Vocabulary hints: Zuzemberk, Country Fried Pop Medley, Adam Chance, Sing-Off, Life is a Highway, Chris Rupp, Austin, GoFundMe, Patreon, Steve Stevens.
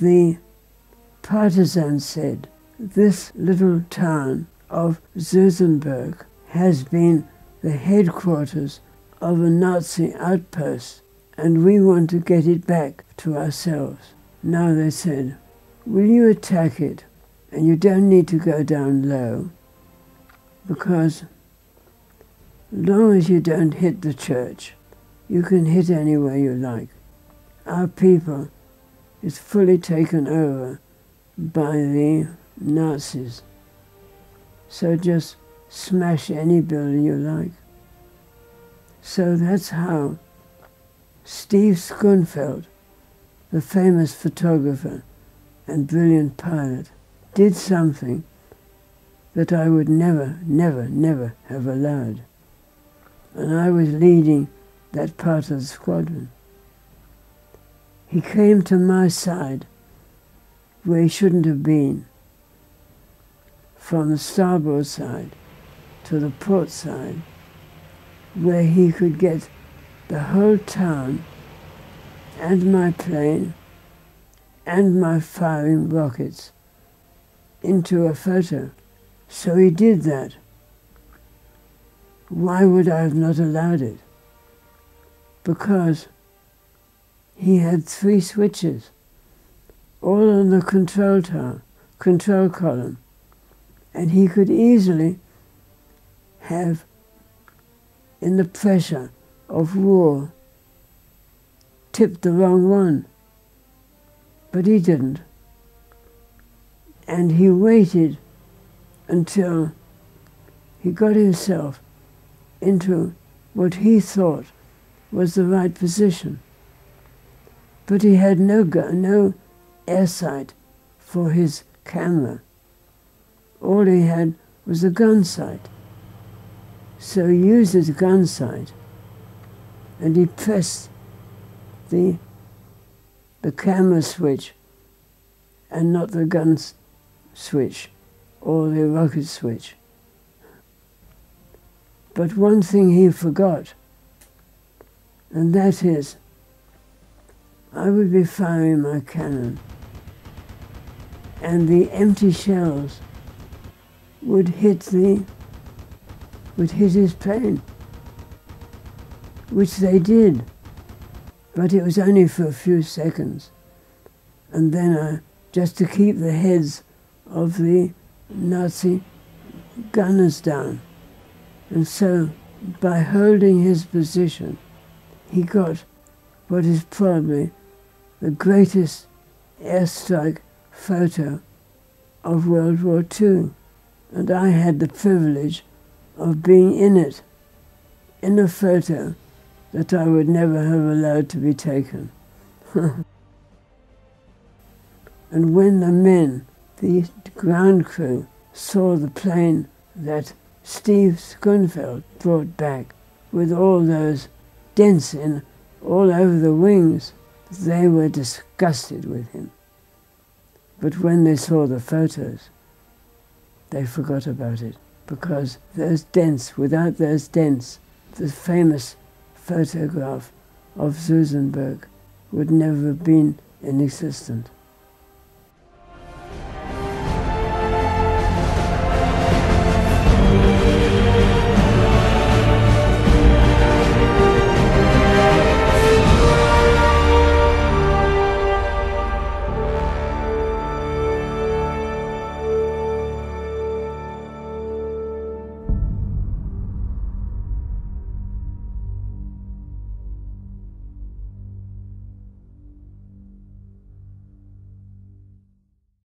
the partisans said, "This little town of Zuzemberk has been the headquarters of a Nazi outpost, and we want to get it back to ourselves." Now they said, "Will you attack it? And you don't need to go down low, because long as you don't hit the church, you can hit anywhere you like. Our people is fully taken over by the Nazis. So just smash any building you like." So that's how Steve Stevens, the famous photographer and brilliant pilot, did something that I would never, never, never have allowed. And I was leading that part of the squadron. He came to my side where he shouldn't have been, from the starboard side to the port side, where he could get the whole town and my plane and my firing rockets into a photo. So he did that. Why would I have not allowed it? Because he had three switches, all on the control tower, control column, and he could easily have, in the pressure of war, tipped the wrong one. But he didn't. And he waited until he got himself into what he thought was the right position. But he had no airsight for his camera. All he had was a gun sight. So he used his gun sight and he pressed the camera switch and not the gun switch or the rocket switch. But one thing he forgot, and that is, I would be firing my cannon and the empty shells would hit his plane, which they did, but it was only for a few seconds. And then just to keep the heads of the Nazi gunners down. And so, by holding his position, he got what is probably the greatest airstrike photo of World War II. And I had the privilege of being in it, in a photo that I would never have allowed to be taken. And when the men, the ground crew, saw the plane that Steve Stevens brought back with all those dents in all over the wings, they were disgusted with him. But when they saw the photos, they forgot about it, because those dents, without those dents, the famous photograph of Zuzemberk would never have been in existence.